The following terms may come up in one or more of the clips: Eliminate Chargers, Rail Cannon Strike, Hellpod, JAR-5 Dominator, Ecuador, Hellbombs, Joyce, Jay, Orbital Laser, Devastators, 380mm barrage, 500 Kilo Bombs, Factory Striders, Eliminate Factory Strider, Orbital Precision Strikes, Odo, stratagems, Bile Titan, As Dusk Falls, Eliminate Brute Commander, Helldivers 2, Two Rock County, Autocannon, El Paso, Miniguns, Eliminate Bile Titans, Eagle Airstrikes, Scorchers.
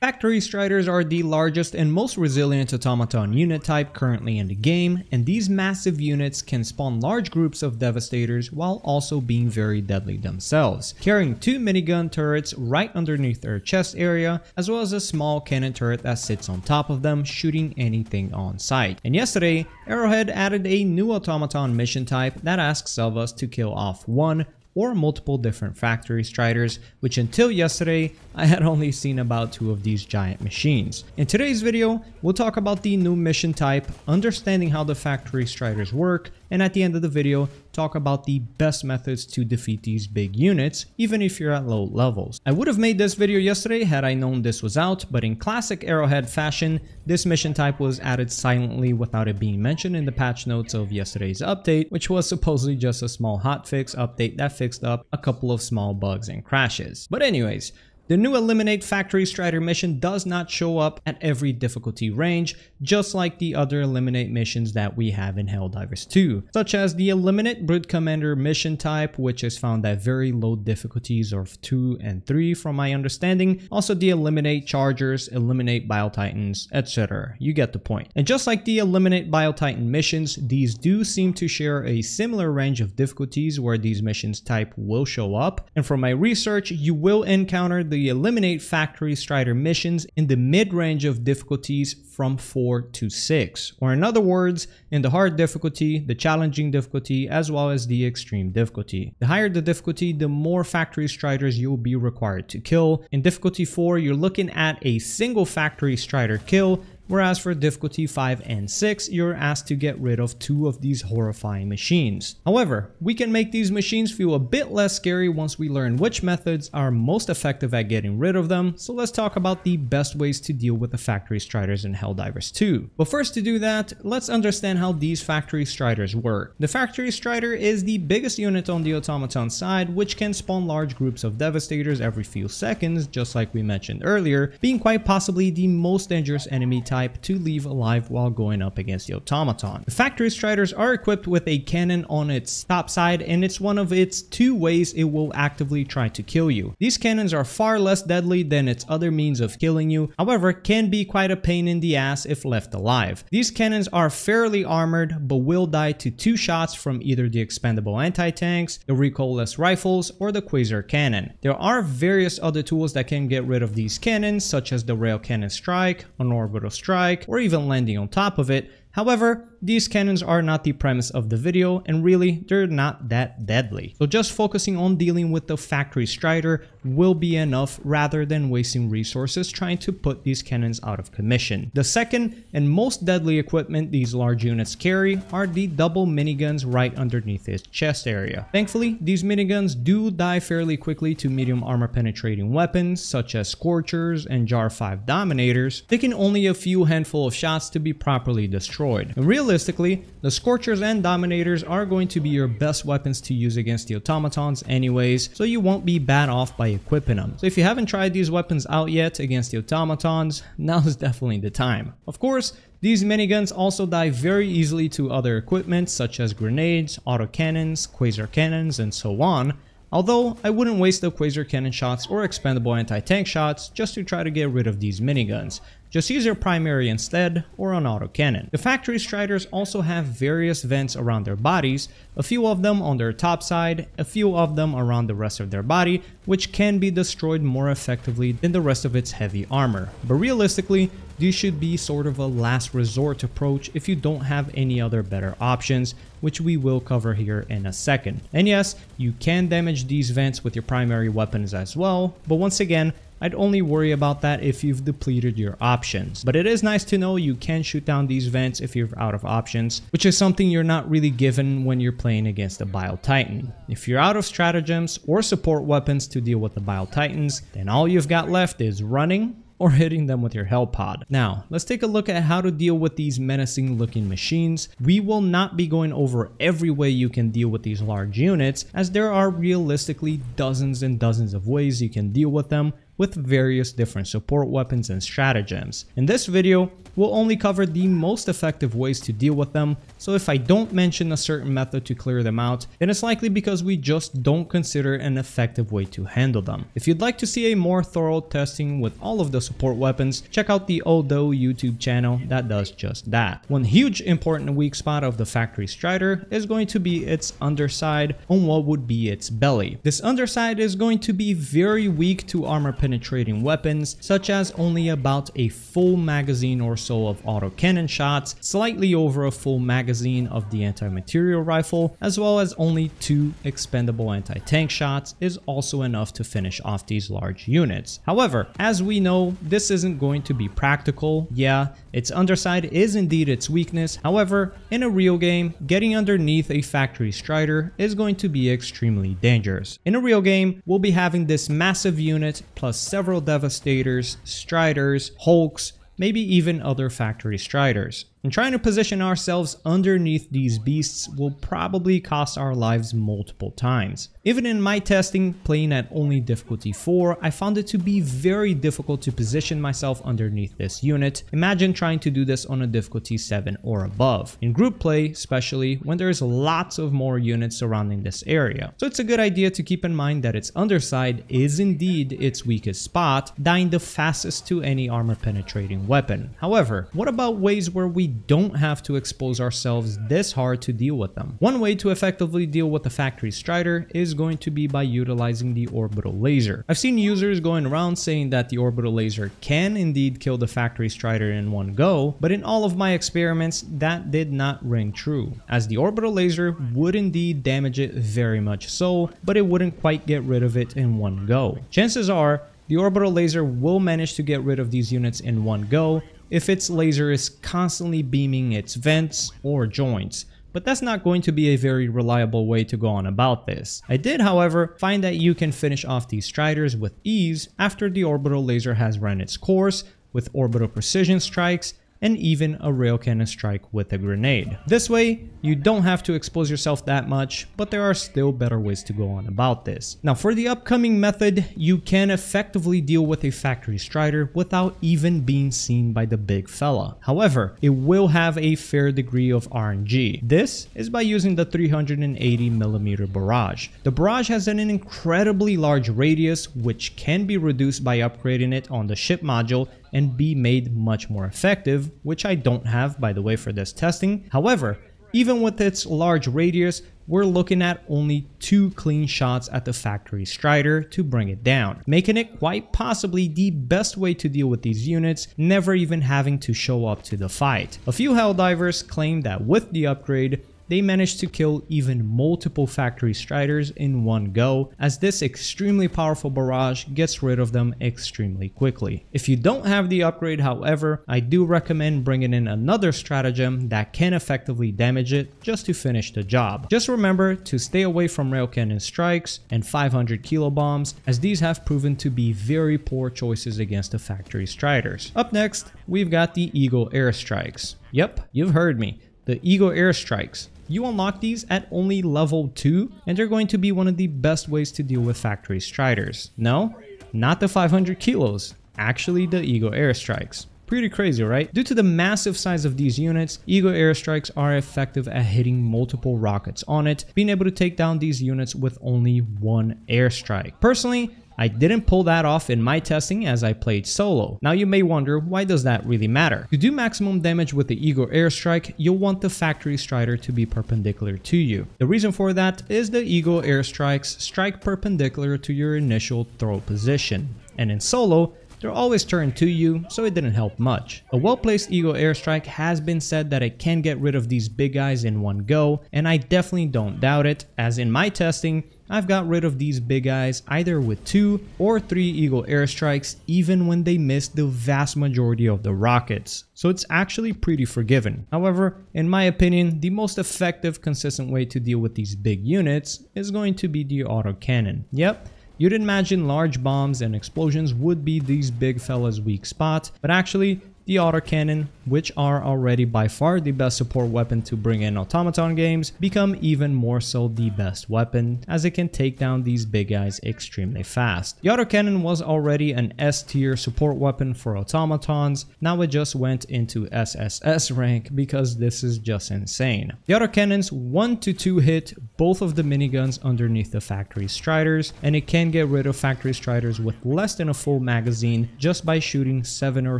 Factory Striders are the largest and most resilient automaton unit type currently in the game, and these massive units can spawn large groups of Devastators while also being very deadly themselves, carrying two minigun turrets right underneath their chest area, as well as a small cannon turret that sits on top of them, shooting anything on sight. And yesterday, Arrowhead added a new automaton mission type that asks of us to kill off one or multiple different Factory Striders, which until yesterday, I had only seen about two of these giant machines. In today's video, we'll talk about the new mission type, understanding how the Factory Striders work, and at the end of the video, talk about the best methods to defeat these big units, even if you're at low levels. I would have made this video yesterday had I known this was out, but in classic Arrowhead fashion, this mission type was added silently without it being mentioned in the patch notes of yesterday's update, which was supposedly just a small hotfix update that fixed up a couple of small bugs and crashes. But anyways, the new Eliminate Factory Strider mission does not show up at every difficulty range, just like the other Eliminate missions that we have in Helldivers 2, such as the Eliminate Brute Commander mission type, which is found at very low difficulties of 2 and 3 from my understanding, also the Eliminate Chargers, Eliminate Bile Titans, etc. You get the point. And just like the Eliminate Bile Titan missions, these do seem to share a similar range of difficulties where these missions type will show up, and from my research, you will encounter the Eliminate Factory Strider missions in the mid-range of difficulties from 4 to 6, or in other words, in the hard difficulty, the challenging difficulty, as well as the extreme difficulty. The higher the difficulty, the more Factory Striders you'll be required to kill. In difficulty 4, you're looking at a single Factory Strider kill, whereas for difficulty 5 and 6, you're asked to get rid of two of these horrifying machines. However, we can make these machines feel a bit less scary once we learn which methods are most effective at getting rid of them, so let's talk about the best ways to deal with the Factory Striders in Helldivers 2. But first to do that, let's understand how these Factory Striders work. The Factory Strider is the biggest unit on the automaton side, which can spawn large groups of Devastators every few seconds, just like we mentioned earlier, being quite possibly the most dangerous enemy type to leave alive while going up against the automaton. The Factory Striders are equipped with a cannon on its top side, and it's one of its two ways it will actively try to kill you. These cannons are far less deadly than its other means of killing you, however, can be quite a pain in the ass if left alive. These cannons are fairly armored, but will die to two shots from either the expendable anti-tanks, the recoilless rifles, or the quasar cannon. There are various other tools that can get rid of these cannons, such as the Rail Cannon Strike, an Orbital Strike, or even landing on top of it. However, these cannons are not the premise of the video, and really, they're not that deadly. So just focusing on dealing with the Factory Strider will be enough rather than wasting resources trying to put these cannons out of commission. The second and most deadly equipment these large units carry are the double miniguns right underneath its chest area. Thankfully, these miniguns do die fairly quickly to medium armor penetrating weapons such as Scorchers and JAR-5 Dominators, taking only a few handful of shots to be properly destroyed. And realistically, the Scorchers and Dominators are going to be your best weapons to use against the automatons anyways, so you won't be bad off by equipping them. So if you haven't tried these weapons out yet against the automatons, now is definitely the time. Of course, these miniguns also die very easily to other equipment such as grenades, autocannons, quasar cannons, and so on. Although, I wouldn't waste the quasar cannon shots or expendable anti-tank shots just to try to get rid of these miniguns. Just use your primary instead, or an autocannon. The Factory Striders also have various vents around their bodies, a few of them on their top side, a few of them around the rest of their body, which can be destroyed more effectively than the rest of its heavy armor. But realistically, these should be sort of a last resort approach if you don't have any other better options, which we will cover here in a second. And yes, you can damage these vents with your primary weapons as well, but once again, I'd only worry about that if you've depleted your options. But it is nice to know you can shoot down these vents if you're out of options, which is something you're not really given when you're playing against the Bile Titan. If you're out of stratagems or support weapons to deal with the Bile Titans, then all you've got left is running or hitting them with your Hellpod. Now, let's take a look at how to deal with these menacing looking machines. We will not be going over every way you can deal with these large units, as there are realistically dozens and dozens of ways you can deal with them, with various different support weapons and stratagems. In this video, we'll only cover the most effective ways to deal with them, so if I don't mention a certain method to clear them out, then it's likely because we just don't consider an effective way to handle them. If you'd like to see a more thorough testing with all of the support weapons, check out the Odo YouTube channel that does just that. One huge important weak spot of the Factory Strider is going to be its underside on what would be its belly. This underside is going to be very weak to armor penetrating weapons, such as only about a full magazine or so of autocannon shots, slightly over a full magazine of the anti-material rifle, as well as only 2 expendable anti-tank shots is also enough to finish off these large units. However, as we know, this isn't going to be practical. Yeah, its underside is indeed its weakness. However, in a real game, getting underneath a Factory Strider is going to be extremely dangerous. In a real game, we'll be having this massive unit plus several Devastators, Striders, Hulks, maybe even other Factory Striders. And trying to position ourselves underneath these beasts will probably cost our lives multiple times. Even in my testing, playing at only difficulty 4, I found it to be very difficult to position myself underneath this unit. Imagine trying to do this on a difficulty 7 or above. In group play, especially when there's lots of more units surrounding this area. So it's a good idea to keep in mind that its underside is indeed its weakest spot, dying the fastest to any armor penetrating weapon. However, what about ways where we don't have to expose ourselves this hard to deal with them? One way to effectively deal with the Factory Strider is going to be by utilizing the Orbital Laser. I've seen users going around saying that the Orbital Laser can indeed kill the Factory Strider in one go, but in all of my experiments, that did not ring true, as the Orbital Laser would indeed damage it very much so, but it wouldn't quite get rid of it in one go. Chances are, the Orbital Laser will manage to get rid of these units in one go, if its laser is constantly beaming its vents or joints, but that's not going to be a very reliable way to go on about this. I did, however, find that you can finish off these Striders with ease after the Orbital Laser has run its course with Orbital Precision Strikes and even a Rail Cannon Strike with a grenade. This way, you don't have to expose yourself that much, but there are still better ways to go on about this. Now, for the upcoming method, you can effectively deal with a Factory Strider without even being seen by the big fella. However, it will have a fair degree of RNG. This is by using the 380mm barrage. The barrage has an incredibly large radius, which can be reduced by upgrading it on the ship module and be made much more effective, which I don't have, by the way, for this testing. However, even with its large radius, we're looking at only 2 clean shots at the Factory Strider to bring it down, making it quite possibly the best way to deal with these units, never even having to show up to the fight. A few Helldivers claim that with the upgrade, they managed to kill even multiple Factory Striders in one go, as this extremely powerful barrage gets rid of them extremely quickly. If you don't have the upgrade, however, I do recommend bringing in another stratagem that can effectively damage it just to finish the job. Just remember to stay away from Rail Cannon Strikes and 500 Kilo Bombs, as these have proven to be very poor choices against the Factory Striders. Up next, we've got the Eagle Airstrikes. Yep, you've heard me. The Eagle Airstrikes. You unlock these at only level 2, and they're going to be one of the best ways to deal with Factory Striders. No, not the 500 kilos, actually the Eagle Airstrikes. Pretty crazy, right? Due to the massive size of these units, Eagle Airstrikes are effective at hitting multiple rockets on it, being able to take down these units with only 1 airstrike. Personally, I didn't pull that off in my testing as I played solo. Now you may wonder, why does that really matter? To do maximum damage with the Eagle Airstrike, you'll want the Factory Strider to be perpendicular to you. The reason for that is the Eagle Airstrikes strike perpendicular to your initial throw position. And in solo, they're always turned to you, so it didn't help much. A well-placed Eagle Airstrike has been said that it can get rid of these big guys in one go, and I definitely don't doubt it, as in my testing, I've got rid of these big guys either with 2 or 3 Eagle Airstrikes, even when they missed the vast majority of the rockets. So it's actually pretty forgiving. However, in my opinion, the most effective, consistent way to deal with these big units is going to be the autocannon. Yep. You'd imagine large bombs and explosions would be these big fellas' weak spot, but actually the autocannon, which are already by far the best support weapon to bring in automaton games, become even more so the best weapon, as it can take down these big guys extremely fast. The autocannon was already an S tier support weapon for automatons, now it just went into SSS rank because this is just insane. The autocannons 1 to 2 hit both of the miniguns underneath the factory striders, and it can get rid of factory striders with less than a full magazine just by shooting 7 or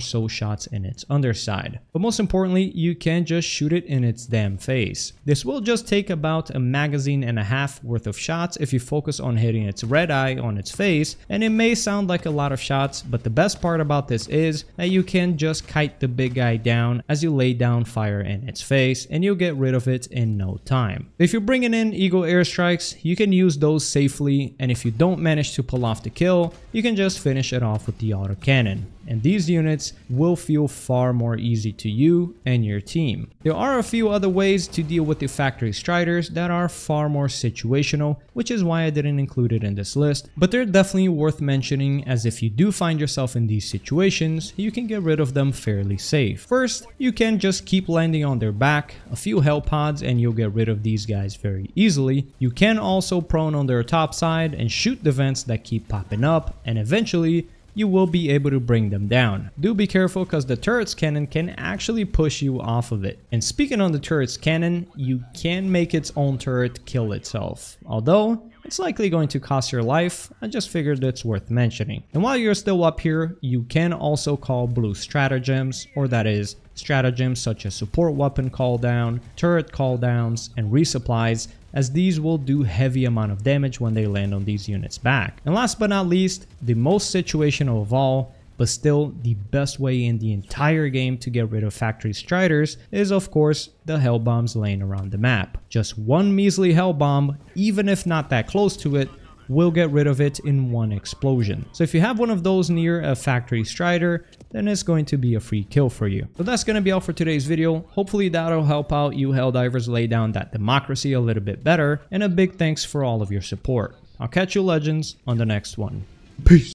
so shots in its underside. But most importantly, you can just shoot it in its damn face. This will just take about a magazine and a half worth of shots if you focus on hitting its red eye on its face, and it may sound like a lot of shots, but the best part about this is that you can just kite the big guy down as you lay down fire in its face, and you'll get rid of it in no time. If you're bringing in Eagle Airstrikes, you can use those safely, and if you don't manage to pull off the kill, you can just finish it off with the autocannon. And these units will feel far more easy to you and your team. There are a few other ways to deal with the factory striders that are far more situational, which is why I didn't include it in this list, but they're definitely worth mentioning, as if you do find yourself in these situations, you can get rid of them fairly safe. First, you can just keep landing on their back, a few Hellpods, and you'll get rid of these guys very easily. You can also prone on their top side and shoot the vents that keep popping up, and eventually you will be able to bring them down. Do be careful, because the turret's cannon can actually push you off of it. And speaking on the turret's cannon, you can make its own turret kill itself, although it's likely going to cost your life. I just figured it's worth mentioning. And while you're still up here, you can also call blue stratagems, or that is stratagems such as support weapon calldown, turret calldowns, and resupplies, as these will do heavy amount of damage when they land on these units' back. And last but not least, the most situational of all, but still the best way in the entire game to get rid of factory striders, is of course the Hellbombs laying around the map. Just one measly Hellbomb, even if not that close to it, will get rid of it in one explosion. So if you have one of those near a factory strider, then it's going to be a free kill for you. So that's going to be all for today's video. Hopefully that'll help out you Helldivers lay down that democracy a little bit better, and a big thanks for all of your support. I'll catch you legends on the next one. Peace!